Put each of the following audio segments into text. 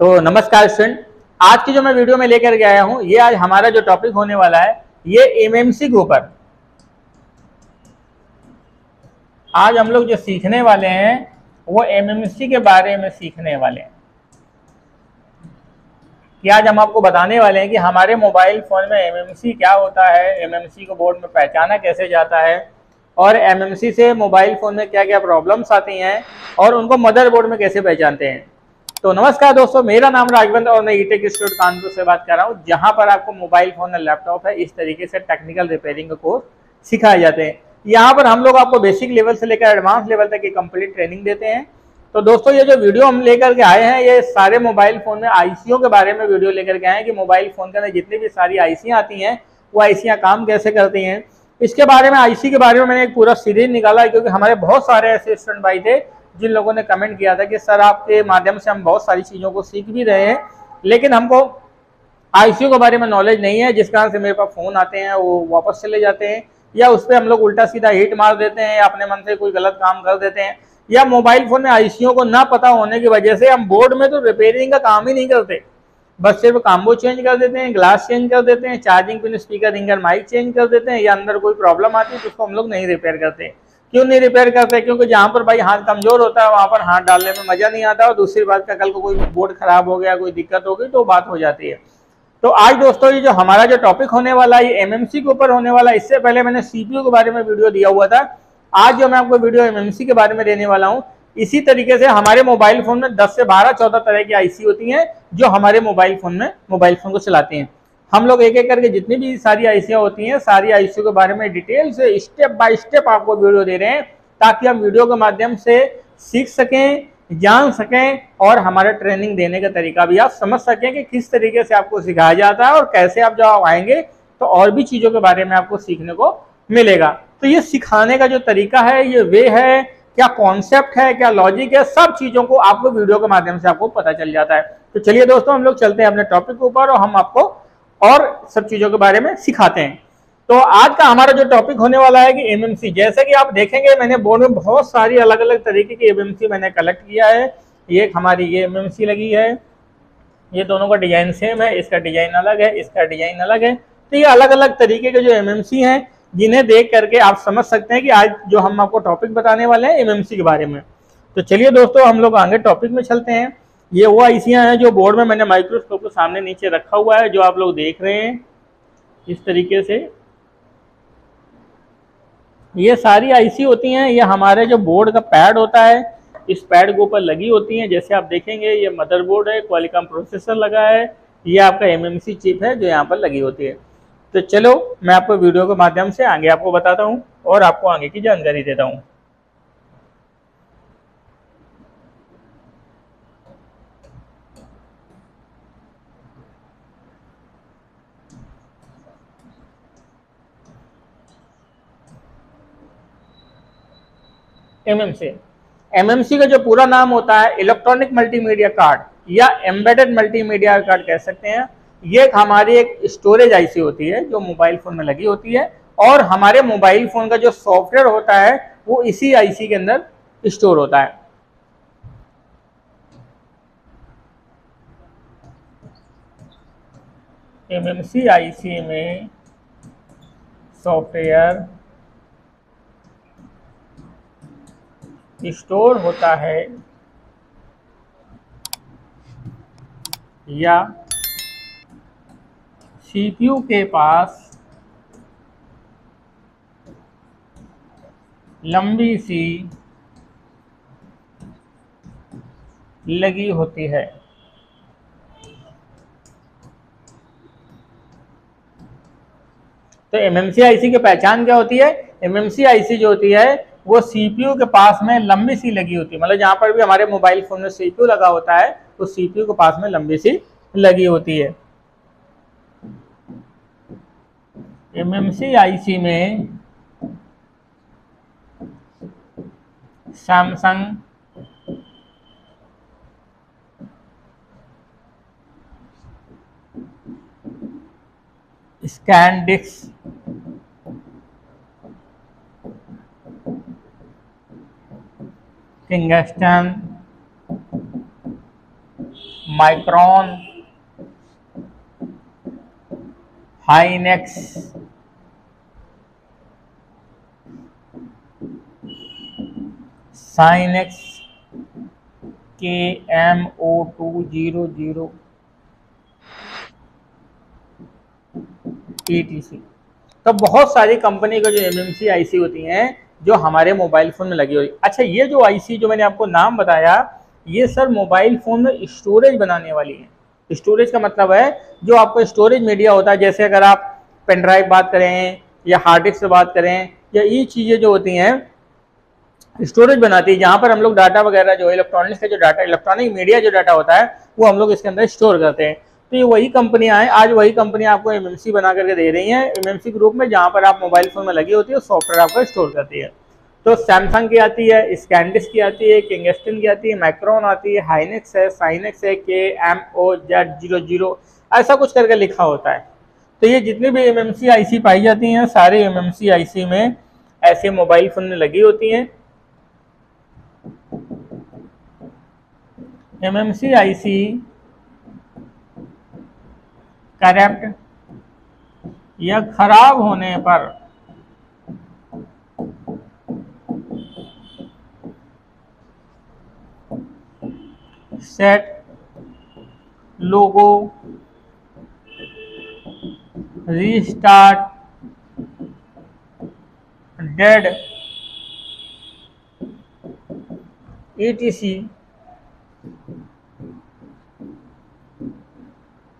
तो नमस्कार स्टूडेंट, आज की जो मैं वीडियो में लेकर के आया हूं, ये आज हमारा जो टॉपिक होने वाला है ये एमएमसी के ऊपर आज हम लोग जो सीखने वाले हैं वो एमएमसी के बारे में सीखने वाले हैं। कि आज हम आपको बताने वाले हैं कि हमारे मोबाइल फोन में एमएमसी क्या होता है, एमएमसी को बोर्ड में पहचाना कैसे जाता है और एमएमसी से मोबाइल फोन में क्या क्या प्रॉब्लम्स आती हैं और उनको मदरबोर्ड में कैसे पहचानते हैं। तो नमस्कार दोस्तों, मेरा नाम राघवेंद्र और मैं ईटेक इंस्टीट्यूट कानपुर से बात कर रहा हूं, जहां पर आपको मोबाइल फोन और लैपटॉप है इस तरीके से टेक्निकल रिपेयरिंग का कोर्स सिखाए जाते हैं। यहां पर हम लोग आपको बेसिक लेवल से लेकर एडवांस लेवल तक की कंप्लीट ट्रेनिंग देते हैं। तो दोस्तों, ये जो वीडियो हम लेकर के आए हैं ये सारे मोबाइल फोन में आईसीओ के बारे में वीडियो लेकर के आए हैं कि मोबाइल फोन के अंदर जितनी भी सारी आईसीयां आती हैं वो आईसीयां काम कैसे करती हैं। इसके बारे में, आईसी के बारे में मैंने एक पूरा सीरीज निकाला क्योंकि हमारे बहुत सारे ऐसे स्टूडेंट भाई थे जिन लोगों ने कमेंट किया था कि सर आपके माध्यम से हम बहुत सारी चीज़ों को सीख भी रहे हैं लेकिन हमको आईसीयू के बारे में नॉलेज नहीं है, जिस कारण से मेरे पास फ़ोन आते हैं वो वापस चले जाते हैं या उस पर हम लोग उल्टा सीधा हिट मार देते हैं या अपने मन से कोई गलत काम कर देते हैं या मोबाइल फ़ोन में आईसीयू को ना पता होने की वजह से हम बोर्ड में तो रिपेयरिंग का काम ही नहीं करते, बस सिर्फ काम्बो चेंज कर देते हैं, ग्लास चेंज कर देते हैं, charging pin, speaker, ringer, mic change कर देते हैं या अंदर कोई प्रॉब्लम आती है तो उसको हम लोग नहीं रिपेयर करते। क्यों नहीं रिपेयर करते? क्योंकि जहाँ पर भाई हाथ कमजोर होता है वहाँ पर हाथ डालने में मजा नहीं आता और दूसरी बात का कल को कोई बोर्ड खराब हो गया, कोई दिक्कत हो गई तो बात हो जाती है। तो आज दोस्तों ये जो हमारा जो टॉपिक होने वाला है ये एमएमसी के ऊपर होने वाला है। इससे पहले मैंने सीपीयू के बारे में वीडियो दिया हुआ था, आज जो मैं आपको वीडियो एमएमसी के बारे में देने वाला हूँ। इसी तरीके से हमारे मोबाइल फोन में 10 से 12-14 तरह की आईसी होती है जो हमारे मोबाइल फोन को चलाते हैं। हम लोग एक एक करके जितनी भी सारी आईसीयां होती हैं सारी आईसीयू के बारे में डिटेल से स्टेप बाय स्टेप आपको वीडियो दे रहे हैं ताकि आप वीडियो के माध्यम से सीख सकें, जान सकें और हमारा ट्रेनिंग देने का तरीका भी आप समझ सकें कि किस तरीके से आपको सिखाया जाता है और कैसे आप जब आएंगे तो और भी चीज़ों के बारे में आपको सीखने को मिलेगा। तो ये सिखाने का जो तरीका है, ये वे है, क्या कॉन्सेप्ट है, क्या लॉजिक है, सब चीज़ों को आपको वीडियो के माध्यम से आपको पता चल जाता है। तो चलिए दोस्तों, हम लोग चलते हैं अपने टॉपिक के ऊपर और हम आपको और सब चीज़ों के बारे में सिखाते हैं। तो आज का हमारा जो टॉपिक होने वाला है कि एमएमसी, जैसे कि आप देखेंगे मैंने बोर्ड में बहुत सारी अलग अलग तरीके की एमएमसी मैंने कलेक्ट किया है। ये हमारी ये एमएमसी लगी है, ये दोनों का डिजाइन सेम है, इसका डिजाइन अलग है, इसका डिजाइन अलग है। तो ये अलग अलग तरीके के जो एमएमसी हैं जिन्हें देख करके आप समझ सकते हैं कि आज जो हम आपको टॉपिक बताने वाले हैं एमएमसी के बारे में। तो चलिए दोस्तों, हम लोग आगे टॉपिक में चलते हैं। ये वो आईसीयां हैं जो बोर्ड में मैंने माइक्रोस्कोप को सामने नीचे रखा हुआ है, जो आप लोग देख रहे हैं इस तरीके से ये सारी आईसी होती हैं। ये हमारे जो बोर्ड का पैड होता है इस पैड के ऊपर लगी होती हैं। जैसे आप देखेंगे ये मदरबोर्ड है, क्वालकॉम प्रोसेसर लगा है, ये आपका एमएमसी चिप है जो यहाँ पर लगी होती है। तो चलो मैं आपको वीडियो के माध्यम से आगे आपको बताता हूँ और आपको आगे की जानकारी देता हूँ। एमएमसी का जो पूरा नाम होता है इलेक्ट्रॉनिक मल्टीमीडिया कार्ड या एम्बेडेड मल्टीमीडिया कार्ड कह सकते हैं। ये हमारी एक स्टोरेज आईसी होती है जो मोबाइल फोन में लगी होती है और हमारे मोबाइल फोन का जो सॉफ्टवेयर होता है वो इसी आईसी के अंदर स्टोर होता है। एमएमसी आईसी में सॉफ्टवेयर स्टोर होता है या सीपीयू के पास लंबी सी लगी होती है। तो एमएमसी आईसी की पहचान क्या होती है? एमएमसी आईसी जो होती है वो सीपीयू के पास में लंबी सी लगी होती है, मतलब जहाँ पर भी हमारे मोबाइल फोन में सीपीयू लगा होता है तो सीपीयू के पास में लंबी सी लगी होती है। एमएमसी आईसी में Samsung, SanDisk, Kingston, Micron, Hynix, साइनेक्स, KMO200, ETC। तो बहुत सारी कंपनी का जो एमएमसी आईसी होती हैं जो हमारे मोबाइल फोन में लगी हुई। अच्छा, ये जो आईसी जो मैंने आपको नाम बताया, ये सर मोबाइल फोन में स्टोरेज बनाने वाली है। स्टोरेज का मतलब है जो आपको स्टोरेज मीडिया होता है, जैसे अगर आप पेन ड्राइव बात करें या हार्ड डिस्क से बात करें, या ये चीज़ें जो होती हैं स्टोरेज बनाती है, जहाँ पर हम लोग डाटा वगैरह जो है इलेक्ट्रॉनिक्स का जो डाटा, इलेक्ट्रॉनिक मीडिया जो डाटा होता है वो हम लोग इसके अंदर स्टोर करते हैं। तो ये वही कंपनियाँ हैं, आज वही कंपनियाँ आपको एमएमसी बना करके दे रही हैं, एमएमसी ग्रुप में, जहाँ पर आप मोबाइल फ़ोन में लगी होती है सॉफ्टवेयर आपका स्टोर करती है। तो सैमसंग की आती है, SanDisk की आती है, किंगस्टन की आती है, मैक्रॉन आती है, हाइनेक्स है, साइनेक्स है, KMOZ00, ऐसा कुछ करके लिखा होता है। तो ये जितनी भी एमएमसी आईसी पाई जाती हैं, सारे एमएमसी आईसी में ऐसे मोबाइल फ़ोन में लगी होती हैं। एमएमसी आईसी करप्ट या खराब होने पर set logo restart dead ETC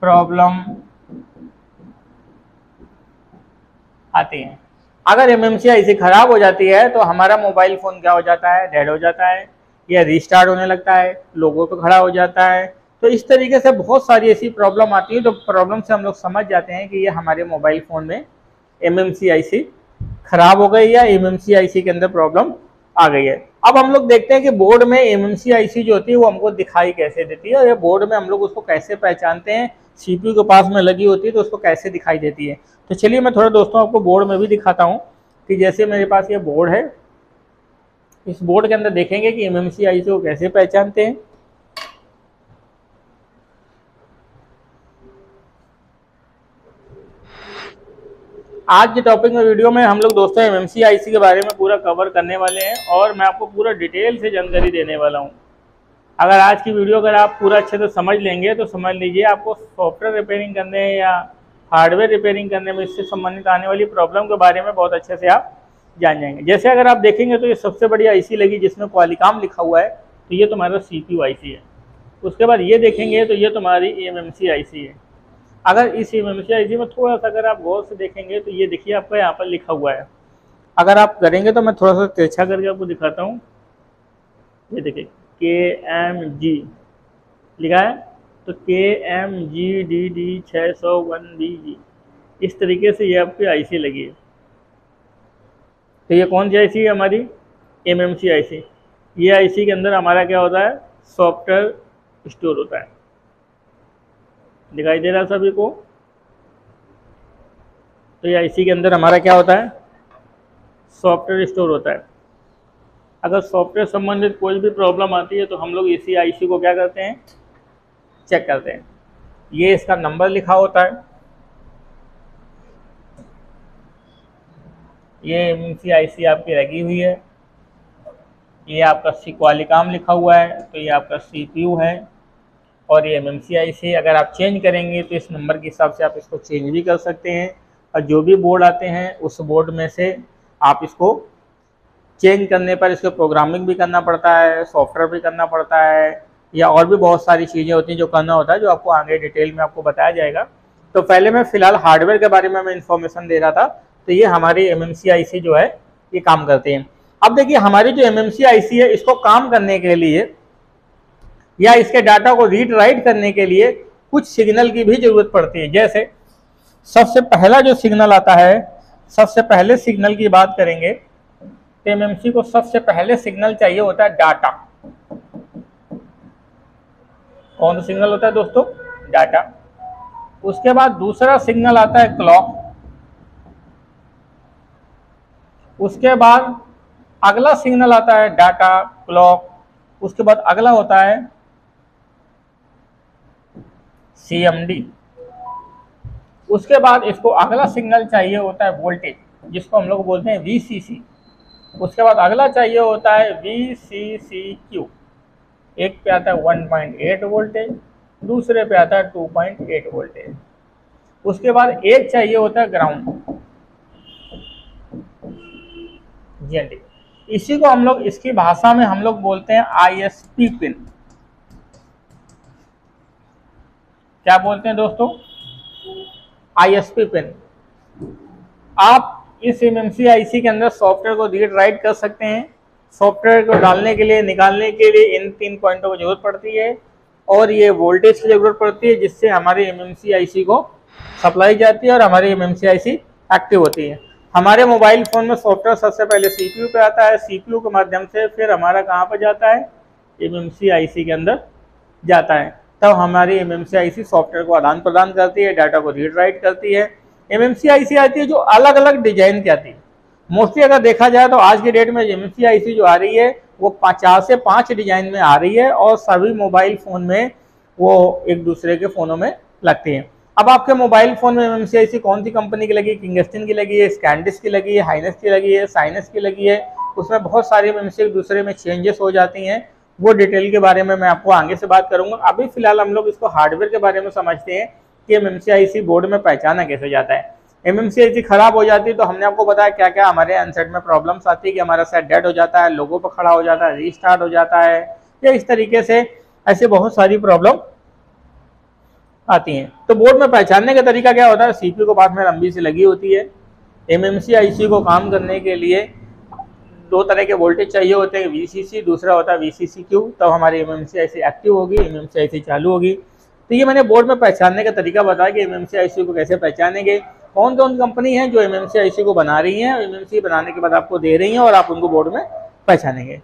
problem आती है। अगर एमएमसी आईसी खराब हो जाती है तो हमारा मोबाइल फोन क्या हो जाता है, डेड हो जाता है या रिस्टार्ट होने लगता है, लोगों पर खड़ा हो जाता है। तो इस तरीके से बहुत सारी ऐसी प्रॉब्लम आती है, तो प्रॉब्लम से हम लोग समझ जाते हैं कि ये हमारे मोबाइल फ़ोन में एमएमसी आईसी खराब हो गई या एमएमसी आईसी के अंदर प्रॉब्लम आ गई है। अब हम लोग देखते हैं कि बोर्ड में एमएमसी आईसी जो होती है वो हमको दिखाई कैसे देती है, और ये बोर्ड में हम लोग उसको कैसे पहचानते हैं। CPU के पास में लगी होती है तो उसको कैसे दिखाई देती है। तो चलिए मैं थोड़ा दोस्तों आपको बोर्ड में भी दिखाता हूँ कि जैसे मेरे पास ये बोर्ड है, इस बोर्ड के अंदर देखेंगे कि एमएमसी आईसी को कैसे पहचानते हैं। आज के टॉपिक में, वीडियो में हम लोग दोस्तों एमएमसी आईसी के बारे में पूरा कवर करने वाले हैं और मैं आपको पूरा डिटेल से जानकारी देने वाला हूं। अगर आज की वीडियो अगर आप पूरा अच्छे से समझ लेंगे तो समझ लीजिए आपको सॉफ्टवेयर रिपेयरिंग करने या हार्डवेयर रिपेयरिंग करने में इससे संबंधित आने वाली प्रॉब्लम के बारे में बहुत अच्छे से आप जान जाएंगे। जैसे अगर आप देखेंगे तो ये सबसे बड़ी आईसी लगी जिसमें क्वालिकॉम लिखा हुआ है, तो ये तुम्हारा CPU आईसी है। उसके बाद ये देखेंगे तो ये तुम्हारी एमएमसी आईसी है। अगर इस एमएमसी आईसी में थोड़ा सा अगर आप गौर से देखेंगे तो ये देखिए आपका यहाँ पर लिखा हुआ है। अगर आप करेंगे तो मैं थोड़ा सा तिरछा करके आपको दिखाता हूँ, ये देखिए KMG लिखा है, तो KMGDD601BG, इस तरीके से ये आपकी आईसी लगी है। तो ये कौन सी आईसी है हमारी, एमएमसी आईसी। ये आईसी के अंदर हमारा क्या होता है, सॉफ्टवेयर स्टोर होता है। दिखाई दे रहा है सभी को? तो ये आईसी के अंदर हमारा क्या होता है, सॉफ्टवेयर स्टोर होता है। अगर सॉफ्टवेयर संबंधित कोई भी प्रॉब्लम आती है तो हम लोग इसी आईसी को क्या करते हैं, चेक करते हैं। ये इसका नंबर लिखा होता है, ये एमएमसी आईसी आपकी लगी हुई है। ये आपका क्वालिकॉम लिखा हुआ है, तो ये आपका CPU है और ये एमएमसी आईसी। अगर आप चेंज करेंगे तो इस नंबर के हिसाब से आप इसको चेंज भी कर सकते हैं, और जो भी बोर्ड आते हैं उस बोर्ड में से आप इसको चेंज करने पर इसको प्रोग्रामिंग भी करना पड़ता है, सॉफ्टवेयर भी करना पड़ता है, या और भी बहुत सारी चीज़ें होती हैं जो करना होता है, जो आपको आगे डिटेल में आपको बताया जाएगा। तो पहले मैं फ़िलहाल हार्डवेयर के बारे में मैं इन्फॉर्मेशन दे रहा था। तो ये हमारी एमएमसी आईसी जो है ये काम करते हैं। अब देखिए हमारी जो एमएमसी आईसी है इसको काम करने के लिए या इसके डाटा को रीड राइट करने के लिए कुछ सिग्नल की भी ज़रूरत पड़ती है। जैसे सबसे पहला जो सिग्नल आता है, सबसे पहले सिग्नल की बात करेंगे तो एमएमसी को सबसे पहले सिग्नल चाहिए होता है डाटा। कौन सा सिग्नल होता है दोस्तों, डाटा। उसके बाद दूसरा सिग्नल आता है क्लॉक। उसके बाद अगला सिग्नल आता है डाटा, क्लॉक, उसके बाद अगला होता है CMD। उसके बाद इसको अगला सिग्नल चाहिए होता है वोल्टेज, जिसको हम लोग बोलते हैं VCC। उसके बाद अगला चाहिए होता है VCCQ। एक पे आता है 1.8 वोल्टेज, दूसरे पे आता है 2.8 वोल्टेज। उसके बाद एक चाहिए होता है ग्राउंड GND। इसी को हम लोग इसकी भाषा में हम लोग बोलते हैं ISP पिन। क्या बोलते हैं दोस्तों? ISP पिन। आप इस MMC IC के अंदर सॉफ्टवेयर को रीड राइट कर सकते हैं। सॉफ्टवेयर को डालने के लिए, निकालने के लिए इन 3 पॉइंटों की जरूरत पड़ती है और ये वोल्टेज की जरूरत पड़ती है, जिससे हमारे MMC IC को सप्लाई जाती है और हमारी MMC IC एक्टिव होती है। हमारे मोबाइल फ़ोन में सॉफ्टवेयर सबसे पहले CPU पे आता है, CPU के माध्यम से फिर हमारा कहाँ पर जाता है? MMC IC के अंदर जाता है। तब हमारी MMC IC सॉफ्टवेयर को आदान प्रदान करती है, डाटा को रीड राइट करती है। MMC IC आती है जो अलग अलग डिजाइन की आती है। मोस्टली अगर देखा जाए तो आज के डेट में MMC IC जो आ रही है वो 4 से 5 डिजाइन में आ रही है और सभी मोबाइल फ़ोन में वो एक दूसरे के फ़ोनों में लगती है। अब आपके मोबाइल फ़ोन में MMC IC कौन सी कंपनी की लगी? किंगस्टन की लगी है, SanDisk की लगी है, हाइनेक्स की लगी है, साइनस की लगी है। उसमें बहुत सारी MMC एक दूसरे में चेंजेस हो जाती हैं। वो डिटेल के बारे में मैं आपको आगे से बात करूंगा। अभी फ़िलहाल हम लोग इसको हार्डवेयर के बारे में समझते हैं कि MMC IC बोर्ड में पहचाना कैसे जाता है। MMC IC ख़राब हो जाती है तो हमने आपको बताया क्या क्या हमारे अनसेट में प्रॉब्लम्स आती है कि हमारा सेट डेड हो जाता है, लोगों पर खड़ा हो जाता है, रीस्टार्ट हो जाता है, या इस तरीके से ऐसे बहुत सारी प्रॉब्लम आती हैं। तो बोर्ड में पहचानने का तरीका क्या होता है? CPU को बाद में लंबी से लगी होती है। MMC IC को काम करने के लिए 2 तरह के वोल्टेज चाहिए होते हैं, VCC, दूसरा होता है VCCQ। तब हमारी MMC IC एक्टिव होगी, MMC IC चालू होगी। तो ये मैंने बोर्ड में पहचानने का तरीका बताया कि MMC IC को कैसे पहचानेंगे, कौन कौन कंपनी है जो MMC IC को बना रही है, MMC बनाने के बाद आपको दे रही है और आप उनको बोर्ड में पहचानेंगे।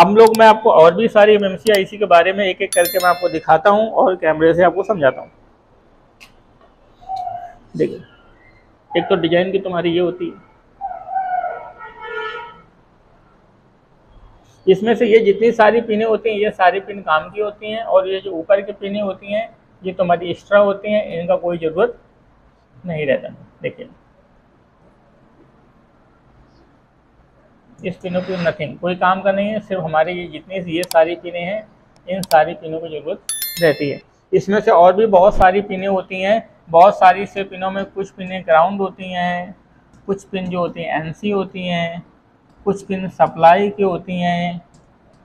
हम लोग मैं आपको और भी सारी MMC IC के बारे में एक एक करके मैं आपको दिखाता हूँ और कैमरे से आपको समझाता हूँ। देखिए, एक तो डिजाइन की तुम्हारी ये होती है, इसमें से ये जितनी सारी पिनें होती हैं ये सारी पिन काम की होती हैं और ये जो ऊपर की पिनें होती हैं ये तुम्हारी एक्स्ट्रा होती हैं, इनका कोई ज़रूरत नहीं रहता। देखिए, इस पिनों की नथिंग, कोई काम का नहीं है, सिर्फ हमारे ये जितनी ये सारी पिनें हैं इन सारी पिनों की ज़रूरत रहती है। इसमें से और भी बहुत सारी पिनें होती हैं। बहुत सारी से पिनों में कुछ पिनें ग्राउंड होती हैं, कुछ पिन जो होती हैं NC होती हैं, कुछ पिन सप्लाई की होती हैं,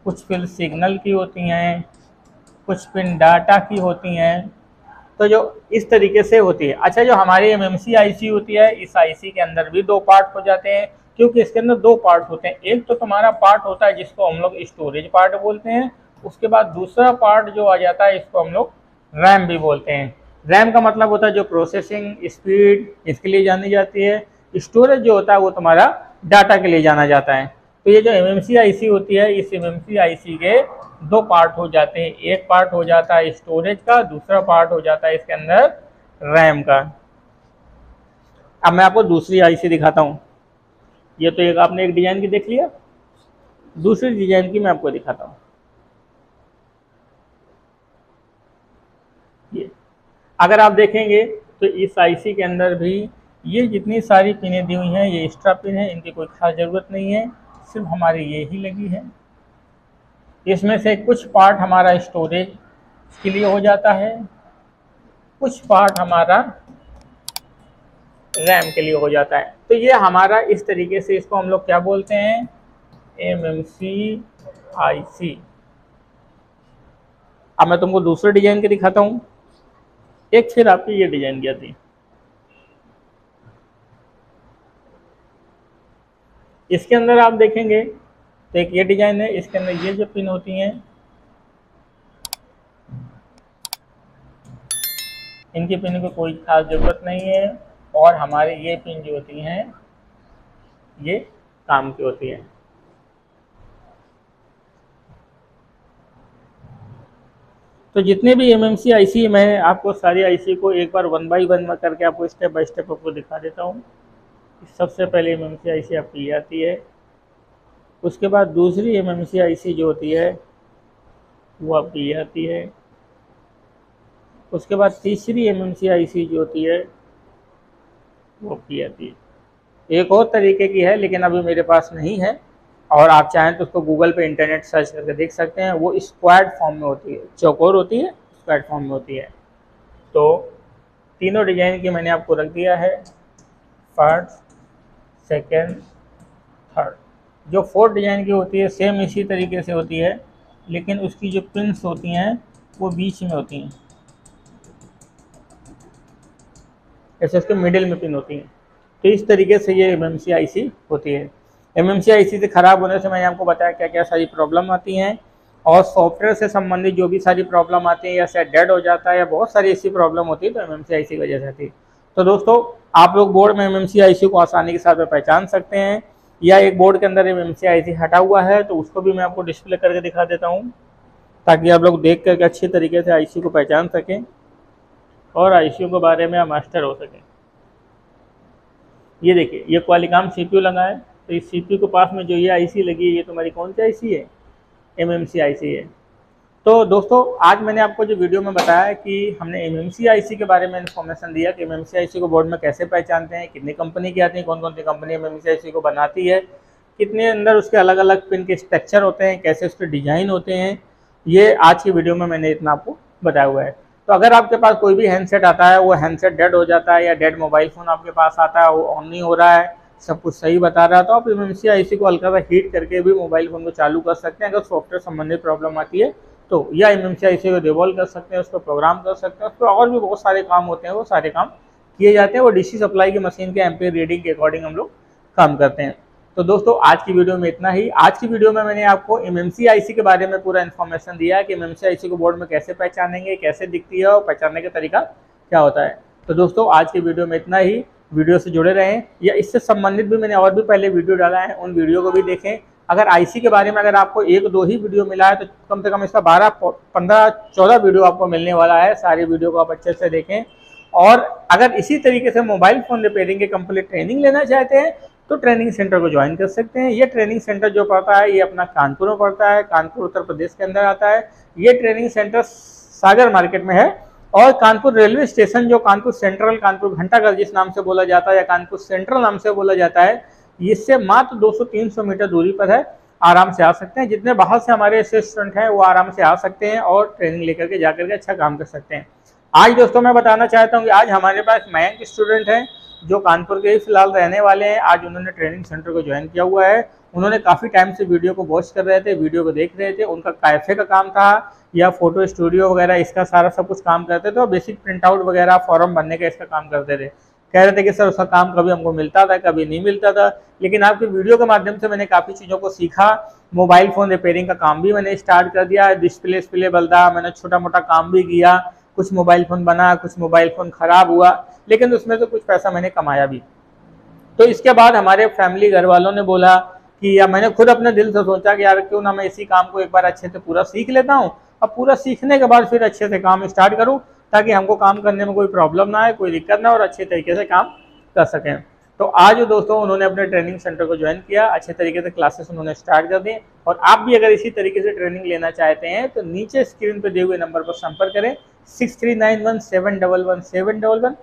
कुछ पिन सिग्नल की होती हैं, कुछ पिन डाटा की होती हैं। तो जो इस तरीके से होती है। अच्छा, जो हमारी MMC IC होती है, इस IC के अंदर भी 2 पार्ट हो जाते हैं, क्योंकि इसके अंदर 2 पार्ट होते हैं। एक तो तुम्हारा पार्ट होता है जिसको हम लोग स्टोरेज पार्ट बोलते हैं, उसके बाद दूसरा पार्ट जो आ जाता है इसको हम लोग RAM भी बोलते हैं। RAM का मतलब होता है जो प्रोसेसिंग स्पीड, इसके लिए जानी जाती है। स्टोरेज जो होता है वो तुम्हारा डाटा के लिए जाना जाता है। तो ये जो MMC IC होती है, इस MMC IC के 2 पार्ट हो जाते हैं। एक पार्ट हो जाता है स्टोरेज का, दूसरा पार्ट हो जाता है इसके अंदर RAM का। अब मैं आपको दूसरी IC दिखाता हूँ। ये तो एक आपने एक डिज़ाइन की देख लिया, दूसरी डिज़ाइन की मैं आपको दिखाता हूँ। अगर आप देखेंगे तो इस IC के अंदर भी ये जितनी सारी पिनें दी हुई हैं ये एक्स्ट्रा पिन है, इनकी कोई खास ज़रूरत नहीं है, सिर्फ हमारी ये ही लगी है। इसमें से कुछ पार्ट हमारा स्टोरेज के लिए हो जाता है, कुछ पार्ट हमारा RAM के लिए हो जाता है। तो ये हमारा इस तरीके से, इसको हम लोग क्या बोलते हैं? MMC IC। अब मैं तुमको दूसरे डिज़ाइन के दिखाता हूँ। एक फिर आपकी ये डिजाइन क्या थी, इसके अंदर आप देखेंगे तो एक ये डिजाइन है, इसके अंदर ये जो पिन होती हैं इनकी पिन को कोई खास जरूरत नहीं है और हमारे ये पिन जो होती हैं ये काम की होती है। तो जितने भी MMC IC, मैं आपको सारी IC को एक बार 1 by 1 में करके आपको स्टेप बाय स्टेप आपको दिखा देता हूँ। सबसे पहले MMC IC आपकी ये आती है, उसके बाद दूसरी MMC IC जो होती है वो आपकी ये आती है, उसके बाद तीसरी एमएमसी आईसी जो होती है वो पी आती है। एक और तरीके की है लेकिन अभी मेरे पास नहीं है, और आप चाहें तो उसको गूगल पे इंटरनेट सर्च करके देख सकते हैं। वो स्क्वाड फॉर्म में होती है, चौकोर होती है, स्क्वाड फॉर्म में होती है। तो तीनों डिजाइन की मैंने आपको रख दिया है, फर्स्ट सेकेंड थर्ड। जो फोर्थ डिजाइन की होती है सेम इसी तरीके से होती है, लेकिन उसकी जो पिन्स होती हैं वो बीच में होती हैं, ऐसे उसके मिडिल में पिन होती हैं। तो इस तरीके से ये एमएमसी आईसी होती है। एमएमसी आईसी से ख़राब होने से मैंने आपको बताया क्या क्या सारी प्रॉब्लम आती हैं, और सॉफ्टवेयर से संबंधित जो भी सारी प्रॉब्लम आती है, या सेट डेड हो जाता है या बहुत सारी ऐसी प्रॉब्लम होती है तो एमएमसी आईसी की वजह से आती है। तो दोस्तों आप लोग बोर्ड में एमएमसी आईसी को आसानी के साथ पहचान सकते हैं, या एक बोर्ड के अंदर एमएमसी आईसी हटा हुआ है तो उसको भी मैं आपको डिस्प्ले करके दिखा देता हूँ, ताकि आप लोग देख करके अच्छे तरीके से आईसी को पहचान सकें और आईसीयू के बारे में आप मास्टर हो सकें। ये देखिए, ये क्वालिकॉम सीपीयू लगा है, तो इस सीपीयू के पास में जो ये आईसी लगी है ये तुम्हारी कौन सी आईसी है? एमएमसी आईसी है। तो दोस्तों आज मैंने आपको जो वीडियो में बताया कि हमने एमएमसी आईसी के बारे में इन्फॉर्मेशन दिया कि एमएमसी आईसी को बोर्ड में कैसे पहचानते हैं, कितनी कंपनी की आती है, कौन कौन सी कंपनी एमएमसी आईसी को बनाती है, कितने अंदर उसके अलग अलग पिन के स्ट्रक्चर होते हैं, कैसे उसके डिज़ाइन होते हैं, ये आज की वीडियो में मैंने इतना आपको बताया हुआ है। तो अगर आपके पास कोई भी हैंडसेट आता है, वो हैंडसेट डेड हो जाता है या डेड मोबाइल फ़ोन आपके पास आता है, वो ऑन नहीं हो रहा है, सब कुछ सही बता रहा है, तो आप एमएमसी आईसी को हल्का सा हीट करके भी मोबाइल फ़ोन को चालू कर सकते हैं अगर सॉफ्टवेयर संबंधित प्रॉब्लम आती है तो, या एमएमसी आईसी को रिवॉल्व कर सकते हैं, उसको प्रोग्राम कर सकते हैं, उस पर और भी बहुत सारे काम होते हैं, वो सारे काम किए जाते हैं। वो डीसी सप्लाई की मशीन के एम्पियर रीडिंग के अकॉर्डिंग हम लोग काम करते हैं। तो दोस्तों आज की वीडियो में इतना ही। आज की वीडियो में मैंने आपको एमएमसी आईसी के बारे में पूरा इन्फॉर्मेशन दिया कि एमएमसी आईसी को बोर्ड में कैसे पहचानेंगे, कैसे दिखती है और पहचानने का तरीका क्या होता है। तो दोस्तों आज की वीडियो में इतना ही। वीडियो से जुड़े रहें, या इससे संबंधित भी मैंने और भी पहले वीडियो डाला है, उन वीडियो को भी देखें। अगर आईसी के बारे में अगर आपको एक दो ही वीडियो मिला है तो कम से कम इसका 12, 15, 14 वीडियो आपको मिलने वाला है। सारी वीडियो को आप अच्छे से देखें, और अगर इसी तरीके से मोबाइल फ़ोन रिपेयरिंग की कंप्लीट ट्रेनिंग लेना चाहते हैं तो ट्रेनिंग सेंटर को ज्वाइन कर सकते हैं। ये ट्रेनिंग सेंटर जो पड़ता है ये अपना कानपुर में पड़ता है, कानपुर उत्तर प्रदेश के अंदर आता है। ये ट्रेनिंग सेंटर सागर मार्केट में है, और कानपुर रेलवे स्टेशन जो कानपुर सेंट्रल, कानपुर घंटाघर जिस नाम से बोला जाता है या कानपुर सेंट्रल नाम से बोला जाता है, इससे मात्र 200-300 मीटर दूरी पर है। आराम से आ सकते हैं, जितने बाहर से हमारे स्टूडेंट हैं वो आराम से आ सकते हैं और ट्रेनिंग लेकर के जाकर के अच्छा काम कर सकते हैं। आज दोस्तों मैं बताना चाहता हूँ कि आज हमारे पास मयंक स्टूडेंट हैं जो कानपुर के ही फिलहाल रहने वाले हैं। आज उन्होंने ट्रेनिंग सेंटर को ज्वाइन किया हुआ है। उन्होंने काफ़ी टाइम से वीडियो को वॉच कर रहे थे, वीडियो को देख रहे थे। उनका कैफे का काम था या फोटो स्टूडियो वगैरह, इसका सारा सब कुछ काम करते थे, और बेसिक प्रिंटआउट वगैरह फॉर्म भरने का इसका काम करते थे। कह रहे थे कि सर उसका काम कभी हमको मिलता था, कभी नहीं मिलता था, लेकिन आपके वीडियो के माध्यम से मैंने काफ़ी चीज़ों को सीखा। मोबाइल फ़ोन रिपेयरिंग का काम भी मैंने स्टार्ट कर दिया, डिस्प्ले बदला, मैंने छोटा मोटा काम भी किया, कुछ मोबाइल फ़ोन बना, कुछ मोबाइल फ़ोन ख़राब हुआ, लेकिन उसमें तो कुछ पैसा मैंने कमाया भी। तो इसके बाद हमारे फैमिली घर वालों ने बोला कि, या मैंने खुद अपने दिल से सोचा कि यार क्यों ना मैं इसी काम को एक बार अच्छे से पूरा सीख लेता हूँ, अब पूरा सीखने के बाद फिर अच्छे से काम स्टार्ट करूँ ताकि हमको काम करने में कोई प्रॉब्लम ना आए, कोई दिक्कत ना, और अच्छे तरीके से काम कर सकें। तो आज दोस्तों उन्होंने अपने ट्रेनिंग सेंटर को ज्वाइन किया, अच्छे तरीके से क्लासेस उन्होंने स्टार्ट कर दिए। और आप भी अगर इसी तरीके से ट्रेनिंग लेना चाहते हैं तो नीचे स्क्रीन पर दिए हुए नंबर पर संपर्क करें, 6391711711,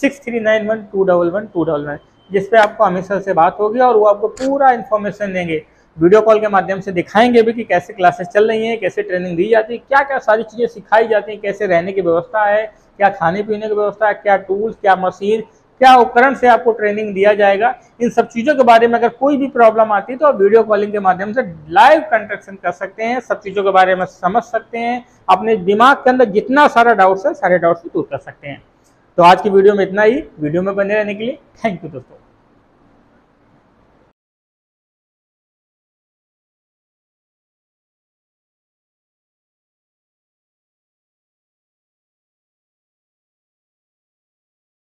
6391211211, जिस पे आपको अमित सर से बात होगी और वो आपको पूरा इन्फॉर्मेशन देंगे। वीडियो कॉल के माध्यम से दिखाएंगे भी कि कैसे क्लासेस चल रही हैं, कैसे ट्रेनिंग दी जाती है, क्या क्या सारी चीज़ें सिखाई जाती हैं, कैसे रहने की व्यवस्था है, क्या खाने पीने की व्यवस्था है, क्या टूल्स, क्या मशीन, क्या उपकरण से आपको ट्रेनिंग दिया जाएगा। इन सब चीज़ों के बारे में अगर कोई भी प्रॉब्लम आती है तो आप वीडियो कॉलिंग के माध्यम से लाइव कंट्रैक्शन कर सकते हैं, सब चीज़ों के बारे में समझ सकते हैं, अपने दिमाग के अंदर जितना सारा डाउट्स है सारे डाउट्स को दूर कर सकते हैं। तो आज की वीडियो में इतना ही। वीडियो में बने रहने के लिए थैंक यू दोस्तों।